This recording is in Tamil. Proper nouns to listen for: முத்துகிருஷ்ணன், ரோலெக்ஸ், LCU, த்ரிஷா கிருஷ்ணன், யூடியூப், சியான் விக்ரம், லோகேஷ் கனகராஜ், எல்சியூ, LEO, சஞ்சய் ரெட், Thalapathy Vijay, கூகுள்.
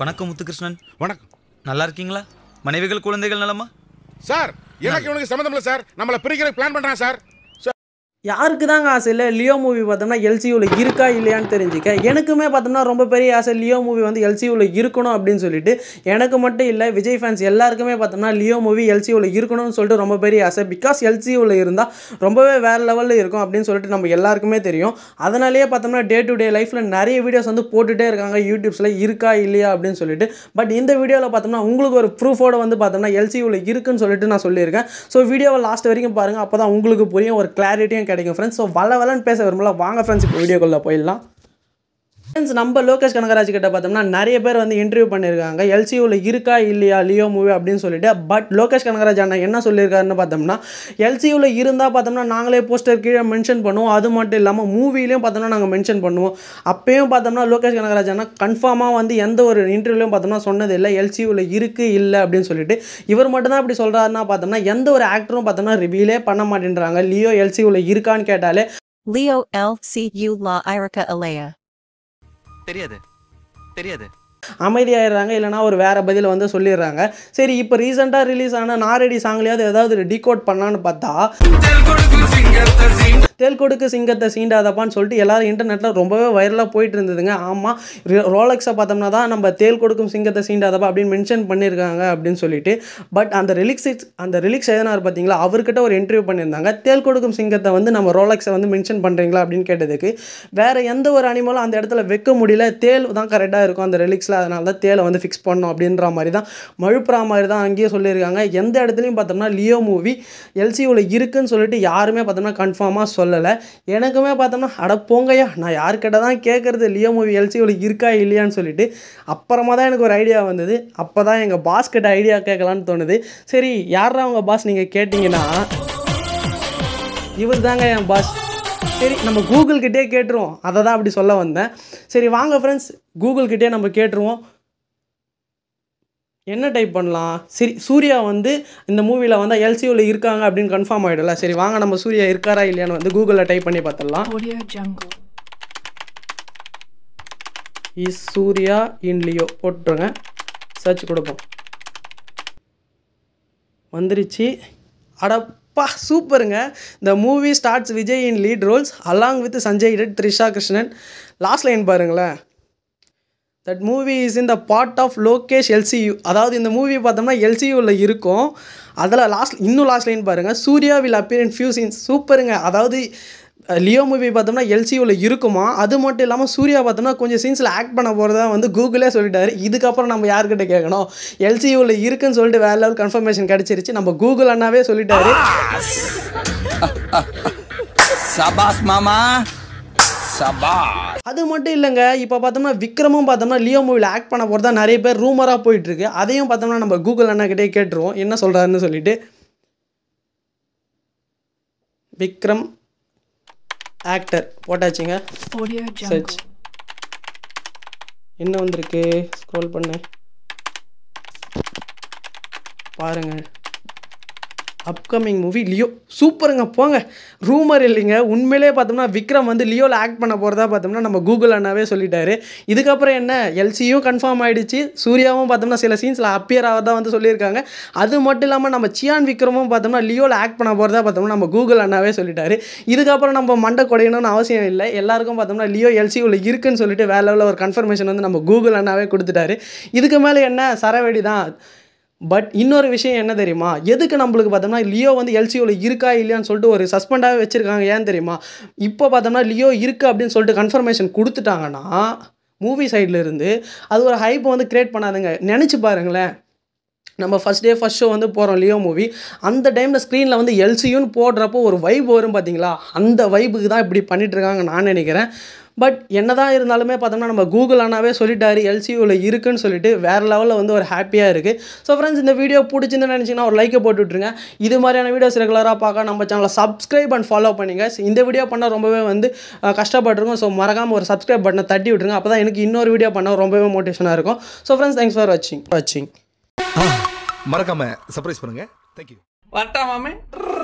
வணக்கம் முத்துகிருஷ்ணன். வணக்கம். நல்லா இருக்கீங்களா? மனைவிகள் குழந்தைகள் நலமா? சார், எனக்கு உங்களுக்கு சம்பந்தம் இல்ல சார். நம்மள பிரிக்கிற பிளான் பண்றான் சார். யாருக்கு தாங்க ஆசை இல்லை லியோ மூவி பார்த்தோம்னா எல்சியூவில் இருக்கா இல்லையான்னு தெரிஞ்சுக்க. எனக்குமே பார்த்தோம்னா ரொம்ப பெரிய ஆசை லியோ மூவி வந்து எல்சியூவில் இருக்கணும் அப்படின்னு சொல்லிட்டு. எனக்கு மட்டும் இல்லை, விஜய் ஃபேன்ஸ் எல்லாருக்குமே பார்த்தோம்னா லியோ மூவி எல்சியூவில் இருக்கணும்னு சொல்லிட்டு ரொம்ப பெரிய ஆசை. பிகாஸ் எல்சியூவில் இருந்தால் ரொம்பவே வேறு லெவலில் இருக்கும் அப்படின்னு சொல்லிட்டு நம்ம எல்லாருக்குமே தெரியும். அதனாலேயே பார்த்தோம்னா டே டு டே லைஃப்பில் நிறைய வீடியோஸ் வந்து போட்டுகிட்டே இருக்காங்க யூடியூப்ஸில் இருக்கா இல்லையா அப்படின்னு சொல்லிட்டு. பட் இந்த வீடியோவில் பார்த்தோம்னா உங்களுக்கு ஒரு ப்ரூஃபோடு வந்து பார்த்தோம்னா எல்சியூவில் இருக்குன்னு சொல்லிட்டு நான் சொல்லியிருக்கேன். ஸோ வீடியோவை லாஸ்ட் வரைக்கும் பாருங்கள், அப்போ தான் உங்களுக்கு புரியும், ஒரு கிளாரிட்டியும் கிடைக்கும் ஃப்ரெண்ட்ஸ். ஸோ வளவலன்னு பேச விரும்பல, வாங்க ஃப்ரெண்ட்ஸ் இப்போ வீடியோக்குள்ளே போயிடலாம். ஃப்ரெண்ட்ஸ், நம்ம லோகேஷ் கனகராஜ் கிட்ட பார்த்தோம்னா நிறைய பேர் வந்து இன்டர்வியூ பண்ணியிருக்காங்க எல்சியூவில் இருக்கா இல்லையா லியோ மூவி அப்படின்னு சொல்லிட்டு. பட் லோகேஷ் கனகராஜ் அண்ணா என்ன சொல்லியிருக்காருன்னு பார்த்தோம்னா, எல்சியூவில் இருந்தால் பார்த்தோம்னா நாங்களே போஸ்டர் கீழே மென்ஷன் பண்ணுவோம், அது மட்டும் இல்லாமல் மூவிலையும் பார்த்தோம்னா நாங்கள் மென்ஷன் பண்ணுவோம். அப்பயும் பார்த்தோம்னா லோகேஷ் கனகராஜ் அண்ணா கன்ஃபார்மாக வந்து எந்த ஒரு இன்டர்வியூலையும் பார்த்தோம்னா சொன்னதில்லை எல்சியூவில் இருக்குது இல்லை அப்படின்னு சொல்லிட்டு. இவர் மட்டும்தான் இப்படி சொல்கிறாருன்னா பார்த்தோம்னா எந்த ஒரு ஆக்டரும் பார்த்தோம்னா ரிவீலே பண்ண மாட்டேன்றாங்க. லியோ எல்சியூவில் இருக்கான்னு கேட்டாலே லியோ LCU லா ஐரகா அலையா தெரியாது தெரியாது அமைதியாகிடுறாங்க, இல்லைனா ஒரு வேறு பதில் வந்து சொல்லிடுறாங்க. சரி, இப்போ ரீசெண்டாக ரிலீஸ் ஆன நாரடி சாங்லேயாவது ஏதாவது டிகோட் பண்ணான்னு பார்த்தா தெல் கொடுக்கு சிங்கத்தை சீண்டாதப்பான்னு சொல்லிட்டு எல்லாரும் இன்டர்நெட்டில் ரொம்பவே வைரலாக போயிட்டு இருந்ததுங்க. ஆமாம், ரோலெக்ஸை பார்த்தோம்னா தான் நம்ம தேல் கொடுக்கும் சிங்கத்தை சீண்டாதப்பா அப்படின்னு மென்ஷன் பண்ணியிருக்காங்க அப்படின்னு சொல்லிட்டு. பட் அந்த ரிலிக்ஸ் எதனார் பார்த்தீங்களா, அவர்கிட்ட ஒரு இன்டர்வியூ பண்ணியிருந்தாங்க. தேல் கொடுக்கும் சிங்கத்தை வந்து நம்ம ரோலெக்ஸை வந்து மென்ஷன் பண்ணுறீங்களா அப்படின்னு கேட்டதுக்கு, வேறு எந்த ஒரு அனிமலும் அந்த இடத்துல வைக்க முடியல, தேல் தான் கரெக்டாக இருக்கும் அந்த ரிலிக்ஸில், அதனால தான் தேலை வந்து ஃபிக்ஸ் பண்ணோம் அப்படின்ற மாதிரி தான் மழுப்புற மாதிரி தான் அங்கேயே சொல்லியிருக்காங்க. எந்த இடத்துலையும் பார்த்தோம்னா லியோ மூவி எல்சியூவில் இருக்குன்னு சொல்லிட்டு யாருமே பார்த்தோம்னா கன்ஃபார்மாக சொல்ல. எனக்குமே பார்த்தோம்னா அட போங்கயா, நான் யார்கிட்ட தான் கேட்கறது லியோ மூவி எல்சியூவில் இருக்கா இல்லையான்னு சொல்லிட்டு. அப்புறமா தான் எனக்கு ஒரு ஐடியா வந்தது, அப்போ தான் எங்கள் பாஸ் கிட்ட ஐடியா கேட்கலான்னு தோணுது. சரி, யாரா அவங்க பாஸ் நீங்கள் கேட்டிங்கன்னா, இவர் தாங்க என் பாஸ். சரி, நம்ம கூகுள்கிட்டே கேட்டுருவோம், அதை தான் அப்படி சொல்ல வந்தேன். சரி வாங்க ஃப்ரெண்ட்ஸ், கூகுள்கிட்டே நம்ம கேட்டுருவோம். என்ன டைப் பண்ணலாம்? சரி, சூர்யா வந்து இந்த மூவியில் வந்து எல்சியூவில் இருக்காங்க அப்படின்னு கன்ஃபார்ம் ஆகிடல. சரி வாங்க, நம்ம சூர்யா இருக்காரா இல்லையான்னு வந்து கூகுளில் டைப் பண்ணி பார்த்துடலாம். இஸ் சூர்யா இன் லியோ போட்டுருங்க, சர்ச் கொடுப்போம். வந்துருச்சு. அடப்பா சூப்பருங்க. The movie stars Vijay in lead roles along with சஞ்சய் ரெட், த்ரிஷா கிருஷ்ணன். Last line பாருங்களேன். That movie is in the part of Lokesh LCU. அதாவது இந்த மூவி பார்த்தோம்னா எல்சியூவில் இருக்கும். அதில் இன்னும் லாஸ்ட் லைன் பாருங்கள். Suriya will appear in few scenes. சூப்பருங்க. அதாவது லியோ மூவி பார்த்தோம்னா எல்சியூவில் இருக்குமா, அது மட்டும் இல்லாமல் சூர்யா பார்த்தோம்னா கொஞ்சம் சீன்ஸில் ஆக்ட் பண்ண போகிறதா வந்து கூகுளே சொல்லிட்டாரு. இதுக்கப்புறம் நம்ம யார்கிட்ட கேட்கணும்? எல்சியூவில் இருக்குன்னு சொல்லிட்டு வேறு லெவல் கன்ஃபர்மேஷன் கிடச்சிருச்சு, நம்ம கூகுள் அண்ணாவே சொல்லிட்டாரு. சபாஸ் மாமா. அது மட்டும் இல்லைங்க, இப்போ பார்த்தோம்னா விக்ரமும் பார்த்தோம்னா லியோ மூவியில் ஆக்ட் பண்ண போகிறதா நிறைய பேர் ரூமராக போயிட்டுருக்கு. அதையும் பார்த்தோம்னா நம்ம கூகுள் அண்ணாக்கிட்டே கேட்டுருவோம் என்ன சொல்கிறாருன்னு சொல்லிட்டு. விக்ரம் ஆக்டர் போட்டாச்சுங்க. சர்ச் என்ன வந்திருக்கு, ஸ்க்ரோல் பண்ணு பாருங்க. Upcoming movie Leo. சூப்பருங்க, போங்க. ரூமர் இல்லைங்க, உண்மையிலே பார்த்தோம்னா விக்ரம் வந்து லியோவில் ஆக்ட் பண்ண போகிறதா பார்த்தோம்னா நம்ம கூகுள் அண்ணாவே சொல்லிட்டாரு. இதுக்கப்புறம் என்ன, எல்சியும் கன்ஃபார்ம் ஆகிடுச்சு, சூர்யாவும் பார்த்தோம்னா சில சீன்ஸில் அப்பியர் ஆக தான் வந்து சொல்லியிருக்காங்க. அது மட்டும் இல்லாமல் நம்ம சியான் விக்ரமும் பார்த்தோம்னா லியோவில் ஆக்ட் பண்ண போகிறதா பார்த்தோம்னா நம்ம கூகுள் அண்ணாவே சொல்லிட்டாரு. இதுக்கப்புறம் நம்ம மண்டை குடையணும்னு அவசியம் இல்லை, எல்லாருக்கும் பார்த்தோம்னா லியோ எல்சியூவில் இருக்குன்னு சொல்லிட்டு வேற லெவலில் ஒரு கன்ஃபர்மேஷன் வந்து நம்ம கூகுள் அண்ணாவே கொடுத்துட்டாரு. இதுக்கு மேலே என்ன, சரவெடி தான். பட் இன்னொரு விஷயம் என்ன தெரியுமா, எதுக்கு நம்மளுக்கு பார்த்தோம்னா லியோ வந்து எல்சியூவில் இருக்கா இல்லையான்னு சொல்லிட்டு ஒரு சஸ்பெண்டாகவே வச்சுருக்காங்க, ஏன் தெரியுமா? இப்போ பார்த்தோம்னா லியோ இருக்குது அப்படின்னு சொல்லிட்டு கன்ஃபர்மேஷன் கொடுத்துட்டாங்கன்னா மூவி சைட்லேருந்து அது ஒரு ஹைப் வந்து க்ரியேட் பண்ணாதுங்க. நினச்சி பாருங்களேன், நம்ம ஃபஸ்ட் ஷோ வந்து போகிறோம் லியோ மூவி, அந்த டைமில் ஸ்க்ரீனில் வந்து எல்சியூன்னு போடுறப்போ ஒரு வைப் வரும் பார்த்தீங்களா, அந்த வைப்புக்கு தான் இப்படி பண்ணிகிட்ருக்காங்க நான் நினைக்கிறேன். பட் என்ன தான் இருந்தாலுமே பார்த்தோம்னா நம்ம கூகுள் அண்ணாவே சொல்லிட்டாரு எல்சியூவில் இருக்குன்னு சொல்லிட்டு வேறு லெவலில் வந்து ஒரு ஹாப்பியாக இருக்குது. ஸோ ஃப்ரெண்ட்ஸ், இந்த வீடியோ பிடிச்சிருந்தேன்னு நினச்சிங்கன்னா ஒரு லைக்கை போட்டு விட்டுருங்க. இது மாதிரியான வீடியோஸ் ரெகுலராக பார்க்க நம்ம சேனலை சப்ஸ்கிரைப் அண்ட் ஃபாலோ பண்ணிங்க. இந்த வீடியோ பண்ணால் ரொம்பவே வந்து கஷ்டப்பட்டுருக்கும். ஸோ மறக்காமல் ஒரு சப்ஸ்கிரைப் பட்டனை தட்டி விட்டுருங்க, அப்போ தான் எனக்கு இன்னொரு வீடியோ பண்ண ரொம்பவே மோட்டிவேஷனாக இருக்கும். ஸோ ஃப்ரெண்ட்ஸ், தேங்க்ஸ் ஃபார் வாட்சிங். மறக்காம சர்ப்ரைஸ் பண்ணுங்க. தேங்க்யூ. வரட்டா மாமே.